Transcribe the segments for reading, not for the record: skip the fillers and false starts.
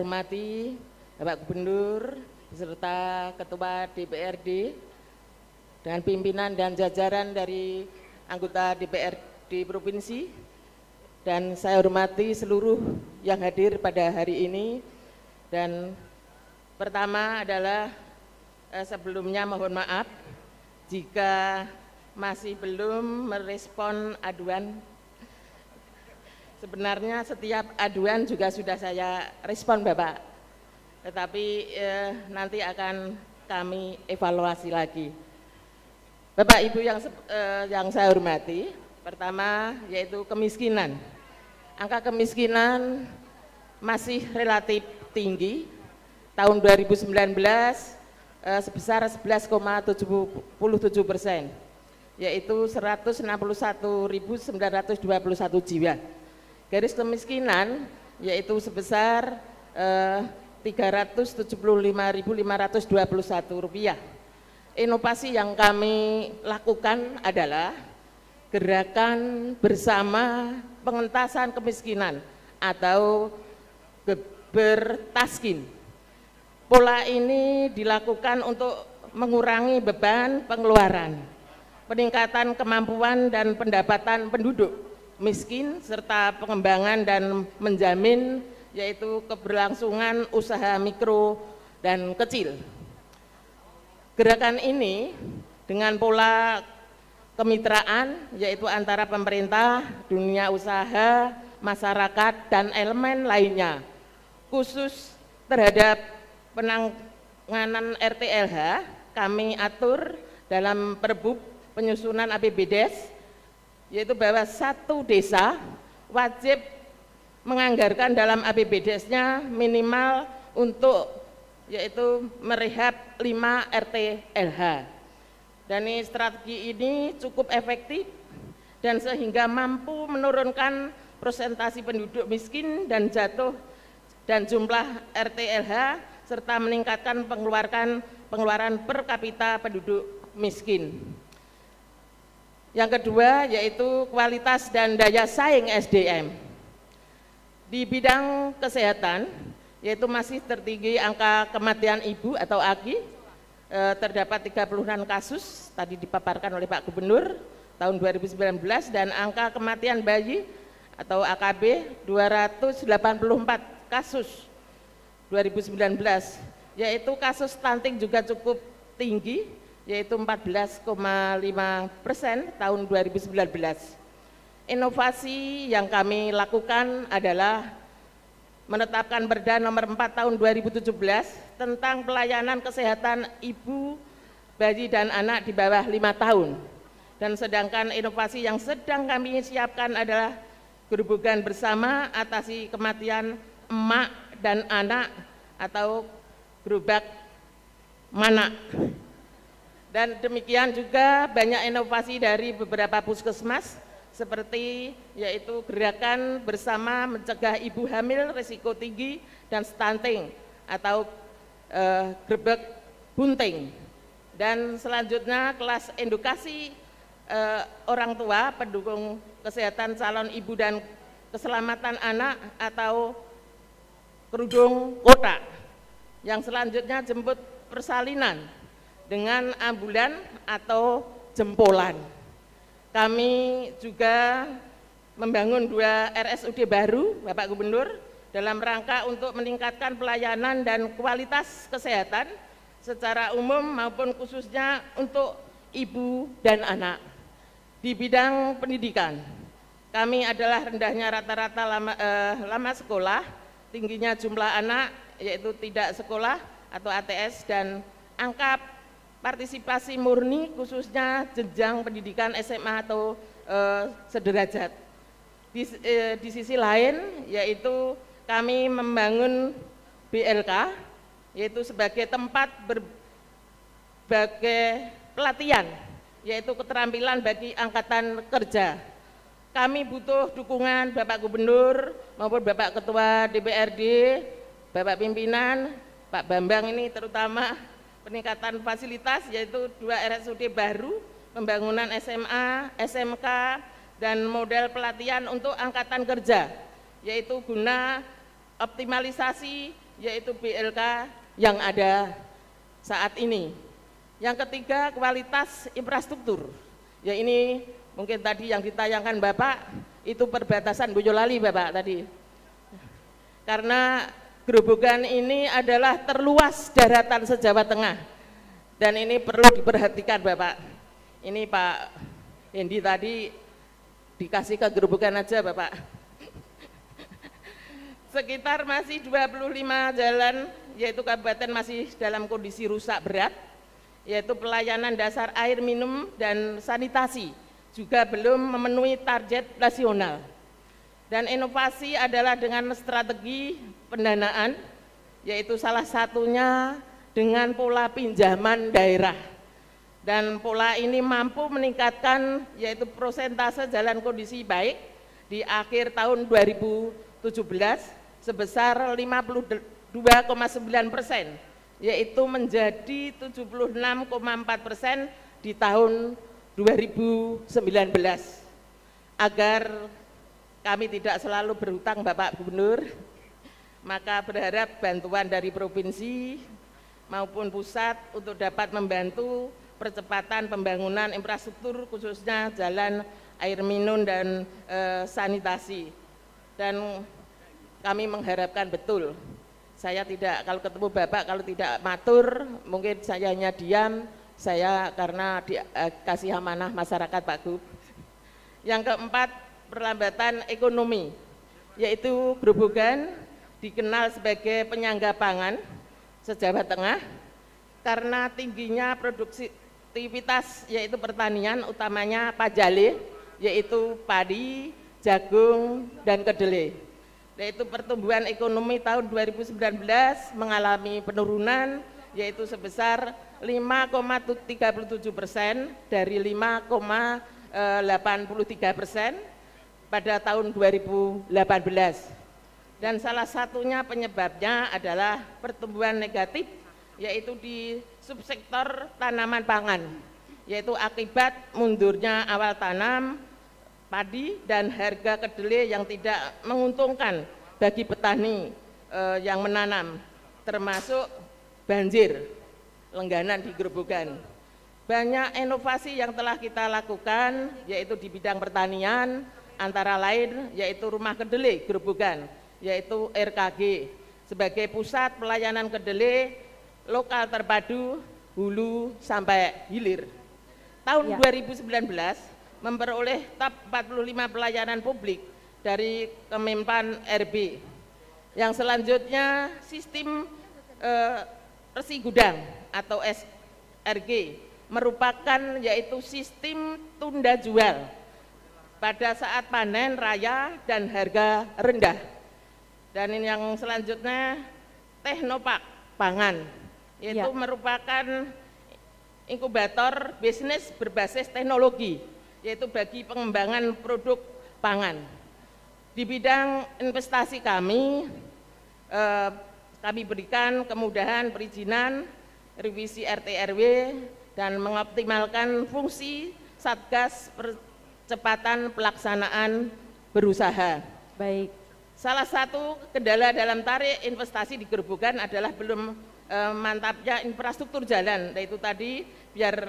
hormati Bapak Gubernur serta Ketua DPRD dengan pimpinan dan jajaran dari anggota DPRD Provinsi, dan saya hormati seluruh yang hadir pada hari ini. Dan pertama adalah sebelumnya mohon maaf jika masih belum merespon aduan. Sebenarnya setiap aduan juga sudah saya respon Bapak, tetapi nanti akan kami evaluasi lagi. Bapak Ibu yang saya hormati, pertama yaitu kemiskinan. Angka kemiskinan masih relatif tinggi, tahun 2019 sebesar 11,77%, yaitu 161.921 jiwa. Garis kemiskinan yaitu sebesar Rp375.521. Inovasi yang kami lakukan adalah gerakan bersama pengentasan kemiskinan atau gebertaskin. Pola ini dilakukan untuk mengurangi beban pengeluaran, peningkatan kemampuan dan pendapatan penduduk miskin, serta pengembangan dan menjamin yaitu keberlangsungan usaha mikro dan kecil. Gerakan ini dengan pola kemitraan yaitu antara pemerintah, dunia usaha, masyarakat, dan elemen lainnya, khusus terhadap penanganan RTLH kami atur dalam Perbup penyusunan APBDes, yaitu bahwa satu desa wajib menganggarkan dalam APBDes-nya minimal untuk yaitu merehab 5 RTLH. Dan ini, strategi ini cukup efektif dan sehingga mampu menurunkan persentase penduduk miskin dan jatuh dan jumlah RTLH, serta meningkatkan pengeluaran per kapita penduduk miskin. Yang kedua yaitu kualitas dan daya saing SDM. Di bidang kesehatan yaitu masih tertinggi angka kematian ibu atau AKI, terdapat 36 kasus, tadi dipaparkan oleh Pak Gubernur, tahun 2019, dan angka kematian bayi atau AKB 284 kasus 2019, yaitu kasus stunting juga cukup tinggi, yaitu 14,5% tahun 2019. Inovasi yang kami lakukan adalah menetapkan Perda nomor 4 tahun 2017 tentang pelayanan kesehatan ibu, bayi, dan anak di bawah 5 tahun. Dan sedangkan inovasi yang sedang kami siapkan adalah Grobogan bersama atasi kematian emak dan anak atau gerobak manak. Dan demikian juga banyak inovasi dari beberapa puskesmas, seperti yaitu gerakan bersama mencegah ibu hamil risiko tinggi dan stunting atau grebek bunting. Dan selanjutnya kelas edukasi orang tua pendukung kesehatan calon ibu dan keselamatan anak atau kerudung kotak. Yang selanjutnya jemput persalinan dengan ambulan atau jempolan. Kami juga membangun 2 RSUD baru, Bapak Gubernur, dalam rangka untuk meningkatkan pelayanan dan kualitas kesehatan secara umum maupun khususnya untuk ibu dan anak. Di bidang pendidikan, kami adalah rendahnya rata-rata lama sekolah, tingginya jumlah anak yaitu tidak sekolah atau ATS, dan angka partisipasi murni khususnya jenjang pendidikan SMA atau sederajat. Di sisi lain yaitu kami membangun BLK yaitu sebagai tempat berbagai pelatihan yaitu keterampilan bagi angkatan kerja. Kami butuh dukungan Bapak Gubernur maupun Bapak Ketua DPRD, Bapak Pimpinan, Pak Bambang ini terutama. Peningkatan fasilitas yaitu 2 RSUD baru, pembangunan SMA, SMK, dan model pelatihan untuk angkatan kerja, yaitu guna optimalisasi yaitu BLK yang ada saat ini. Yang ketiga, kualitas infrastruktur. Ya ini mungkin tadi yang ditayangkan Bapak, itu perbatasan Boyolali Bapak tadi. Karena Grobogan ini adalah terluas daratan se-Jawa Tengah. Dan ini perlu diperhatikan Bapak. Ini Pak Hendi tadi dikasih ke Grobogan aja Bapak. Sekitar masih 25 jalan, yaitu kabupaten masih dalam kondisi rusak berat, yaitu pelayanan dasar air minum dan sanitasi juga belum memenuhi target nasional. Dan inovasi adalah dengan strategi pendanaan, yaitu salah satunya dengan pola pinjaman daerah. Dan pola ini mampu meningkatkan yaitu prosentase jalan kondisi baik di akhir tahun 2017 sebesar 52,9%. Yaitu menjadi 76,4% di tahun 2019, agar kami tidak selalu berhutang Bapak Gubernur, maka berharap bantuan dari provinsi maupun pusat untuk dapat membantu percepatan pembangunan infrastruktur khususnya jalan air minum dan sanitasi. Dan kami mengharapkan betul. Saya tidak, kalau ketemu Bapak, kalau tidak matur, mungkin saya hanya diam, saya karena dikasih amanah masyarakat Pak Gub. Yang keempat, perlambatan ekonomi, yaitu Grobogan dikenal sebagai penyangga pangan se-Jawa Tengah, karena tingginya produktivitas yaitu pertanian, utamanya pajale, yaitu padi, jagung, dan kedelai. Yaitu pertumbuhan ekonomi tahun 2019 mengalami penurunan yaitu sebesar 5,37% dari 5,83% pada tahun 2018. Dan salah satunya penyebabnya adalah pertumbuhan negatif yaitu di subsektor tanaman pangan, yaitu akibat mundurnya awal tanam padi dan harga kedelai yang tidak menguntungkan bagi petani yang menanam, termasuk banjir langganan di Grobogan. Banyak inovasi yang telah kita lakukan yaitu di bidang pertanian, antara lain yaitu Rumah Kedelai Grobogan, yaitu RKG sebagai pusat pelayanan kedelai lokal terpadu hulu sampai hilir. Tahun ya. 2019 memperoleh TAP 45 pelayanan publik dari Kemenpan RB. Yang selanjutnya sistem resi gudang atau SRG merupakan yaitu sistem tunda jual pada saat panen raya dan harga rendah. Dan yang selanjutnya Teknopak Pangan, yaitu ya, merupakan inkubator bisnis berbasis teknologi, yaitu bagi pengembangan produk pangan. Di bidang investasi kami, kami berikan kemudahan perizinan, revisi RTRW, dan mengoptimalkan fungsi Satgas percepatan pelaksanaan berusaha. Baik. Salah satu kendala dalam tarik investasi di Grobogan adalah belum mantapnya infrastruktur jalan, yaitu tadi biar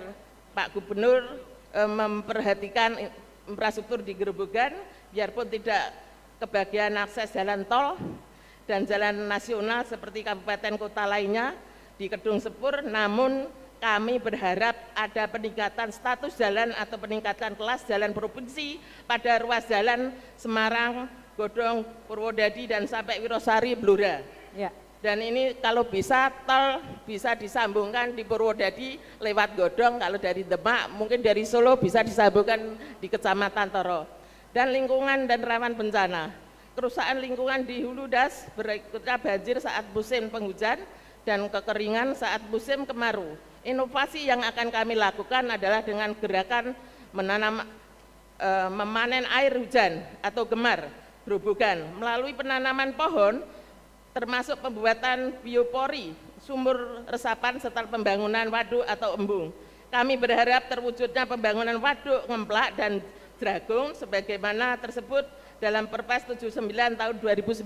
Pak Gubernur memperhatikan infrastruktur di Grobogan, biarpun tidak kebagian akses jalan tol dan jalan nasional seperti kabupaten kota lainnya di Kedung Sepur, namun kami berharap ada peningkatan status jalan atau peningkatan kelas jalan provinsi pada ruas jalan Semarang, Godong, Purwodadi, dan sampai Wirosari, Blora. Ya. Dan ini kalau bisa tol bisa disambungkan di Purwodadi lewat Godong, kalau dari Demak mungkin dari Solo bisa disambungkan di Kecamatan Toro. Dan lingkungan dan rawan bencana, kerusakan lingkungan di hulu das berikutnya banjir saat musim penghujan dan kekeringan saat musim kemarau. Inovasi yang akan kami lakukan adalah dengan gerakan menanam memanen air hujan atau gemar Grobogan melalui penanaman pohon, termasuk pembuatan biopori, sumur resapan, serta pembangunan waduk atau embung. Kami berharap terwujudnya pembangunan waduk ngemplak dan dragung sebagaimana tersebut dalam Perpres 79 tahun 2019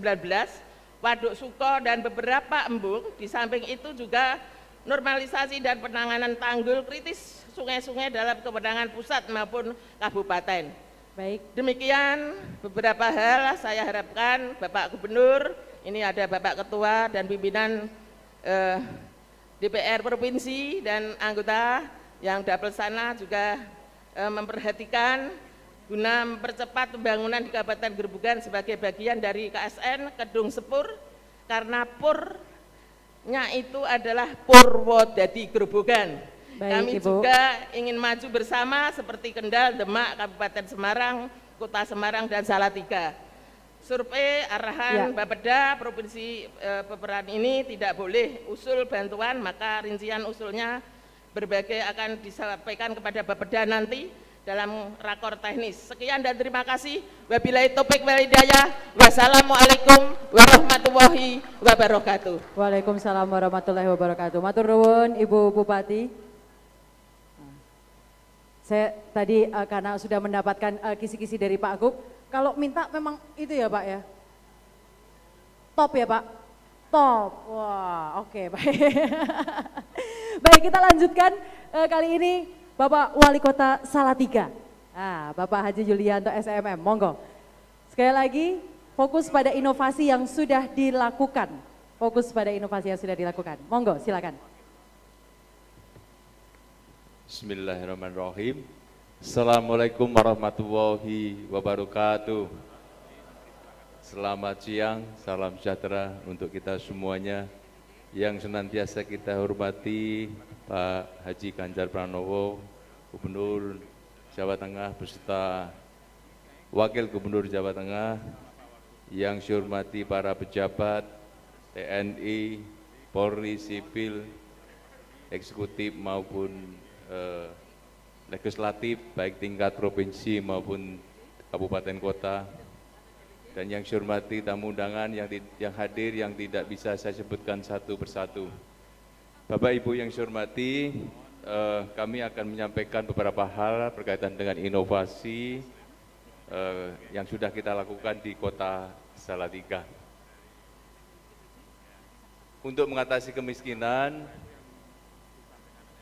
waduk Suko dan beberapa embung. Di samping itu juga normalisasi dan penanganan tanggul kritis sungai-sungai dalam kewenangan pusat maupun kabupaten. Baik. Demikian beberapa hal saya harapkan Bapak Gubernur, ini ada Bapak Ketua dan pimpinan DPR Provinsi dan anggota yang dapil sana juga memperhatikan guna mempercepat pembangunan di Kabupaten Grobogan sebagai bagian dari KSN Kedung Sepur, karena purnya itu adalah Purwodadi Grobogan. Baik, kami Ibu juga ingin maju bersama seperti Kendal, Demak, Kabupaten Semarang, Kota Semarang dan Salatiga. Survei arahan ya Bappeda Provinsi peperan ini tidak boleh usul bantuan, maka rincian usulnya berbagai akan disampaikan kepada Bappeda nanti dalam rakor teknis. Sekian dan terima kasih. Wabillahi taufik wal hidayah. Wassalamualaikum warahmatullahi wabarakatuh. Waalaikumsalam warahmatullahi wabarakatuh. Matur nuwun Ibu Bupati. Saya tadi karena sudah mendapatkan kisi-kisi dari Pak Gub, kalau minta memang itu ya Pak ya. Top ya Pak. Top. Wah, oke baik. Baik, kita lanjutkan kali ini Bapak Wali Kota Salatiga, Bapak Haji Yulianto SMM, monggo. Sekali lagi fokus pada inovasi yang sudah dilakukan, monggo silakan. Bismillahirrahmanirrahim. Assalamualaikum warahmatullahi wabarakatuh. Selamat siang, salam sejahtera untuk kita semuanya. Yang senantiasa kita hormati Pak Haji Ganjar Pranowo, Gubernur Jawa Tengah beserta Wakil Gubernur Jawa Tengah, yang saya hormati para pejabat TNI, Polri, Sipil, Eksekutif maupun Legislatif, baik tingkat provinsi maupun kabupaten kota, dan yang saya hormati tamu undangan yang hadir yang tidak bisa saya sebutkan satu persatu. Bapak Ibu yang saya hormati, kami akan menyampaikan beberapa hal berkaitan dengan inovasi yang sudah kita lakukan di Kota Salatiga. Untuk mengatasi kemiskinan,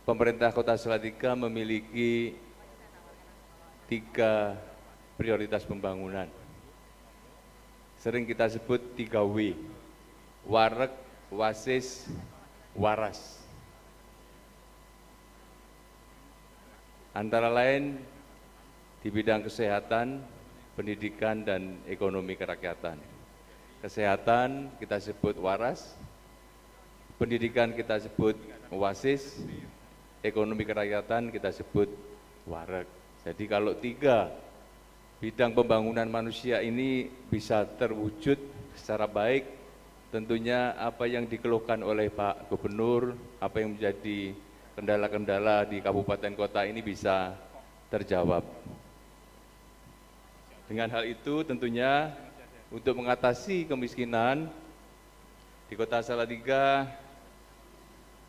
pemerintah Kota Salatiga memiliki 3 prioritas pembangunan. Sering kita sebut 3W, warek, wasis, waras. Antara lain di bidang kesehatan, pendidikan, dan ekonomi kerakyatan. Kesehatan kita sebut waras, pendidikan kita sebut wasis, ekonomi kerakyatan kita sebut warek. Jadi kalau 3 bidang pembangunan manusia ini bisa terwujud secara baik, tentunya apa yang dikeluhkan oleh Pak Gubernur, apa yang menjadi kendala-kendala di kabupaten kota ini bisa terjawab. Dengan hal itu tentunya untuk mengatasi kemiskinan di Kota Salatiga,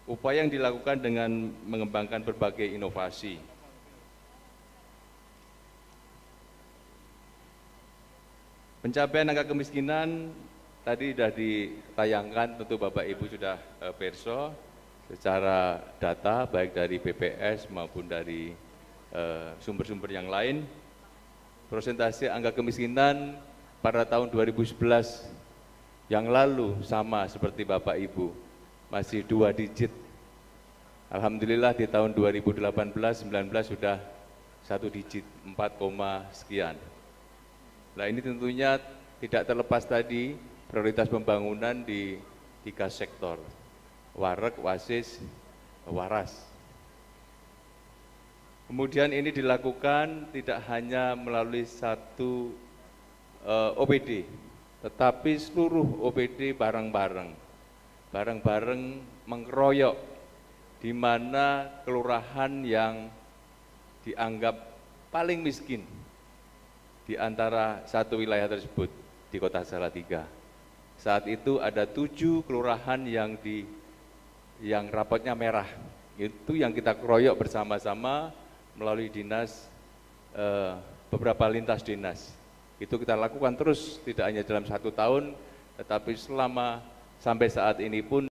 upaya yang dilakukan dengan mengembangkan berbagai inovasi. Pencapaian angka kemiskinan tadi sudah ditayangkan, tentu Bapak Ibu sudah perso secara data baik dari BPS maupun dari sumber-sumber yang lain. Persentase angka kemiskinan pada tahun 2011 yang lalu sama seperti Bapak Ibu, masih 2 digit. Alhamdulillah di tahun 2018-19 sudah 1 digit, 4, sekian. Nah ini tentunya tidak terlepas tadi prioritas pembangunan di 3 sektor, warek, wasis, waras. Kemudian ini dilakukan tidak hanya melalui satu OPD, tetapi seluruh OPD bareng-bareng mengeroyok, di mana kelurahan yang dianggap paling miskin di antara satu wilayah tersebut di Kota Salatiga. Saat itu ada 7 kelurahan yang rapotnya merah. Itu yang kita keroyok bersama-sama melalui dinas, beberapa lintas dinas. Itu kita lakukan terus, tidak hanya dalam 1 tahun, Tetapi selama sampai saat ini pun